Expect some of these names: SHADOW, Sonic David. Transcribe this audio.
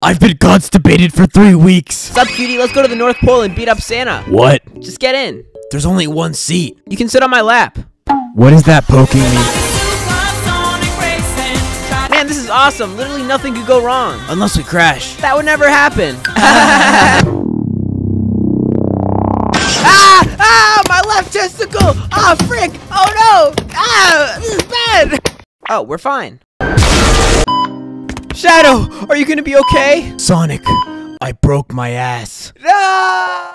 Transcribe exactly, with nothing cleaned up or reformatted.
I've been constipated for three weeks. What's up, cutie? Let's go to the North Pole and beat up Santa. What? Just get in. There's only one seat. You can sit on my lap. What is that poking me? Man, this is awesome. Literally nothing could go wrong. Unless we crash. That would never happen. Ah! Ah! My left testicle! Ah, oh, frick! Oh, no! Ah! This is bad! Oh, we're fine. Shadow, are you gonna be okay? Sonic, I broke my ass. No!